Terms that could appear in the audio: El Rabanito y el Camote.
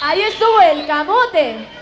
Ahí estuvo el Camote.